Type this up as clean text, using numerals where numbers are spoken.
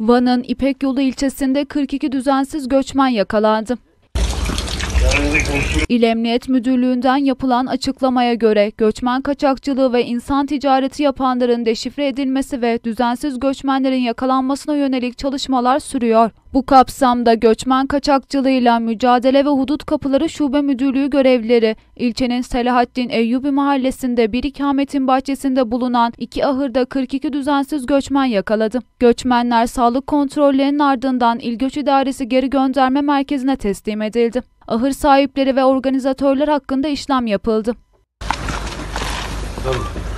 Van'ın İpekyolu ilçesinde 42 düzensiz göçmen yakalandı. İl Emniyet Müdürlüğü'nden yapılan açıklamaya göre göçmen kaçakçılığı ve insan ticareti yapanların deşifre edilmesi ve düzensiz göçmenlerin yakalanmasına yönelik çalışmalar sürüyor. Bu kapsamda göçmen kaçakçılığıyla mücadele ve hudut kapıları şube müdürlüğü görevlileri ilçenin Selahattin Eyyubi mahallesinde bir ikametin bahçesinde bulunan iki ahırda 42 düzensiz göçmen yakaladı. Göçmenler sağlık kontrollerinin ardından İl Göç İdaresi geri gönderme merkezine teslim edildi. Ahır sahipleri ve organizatörler hakkında işlem yapıldı. Tamam.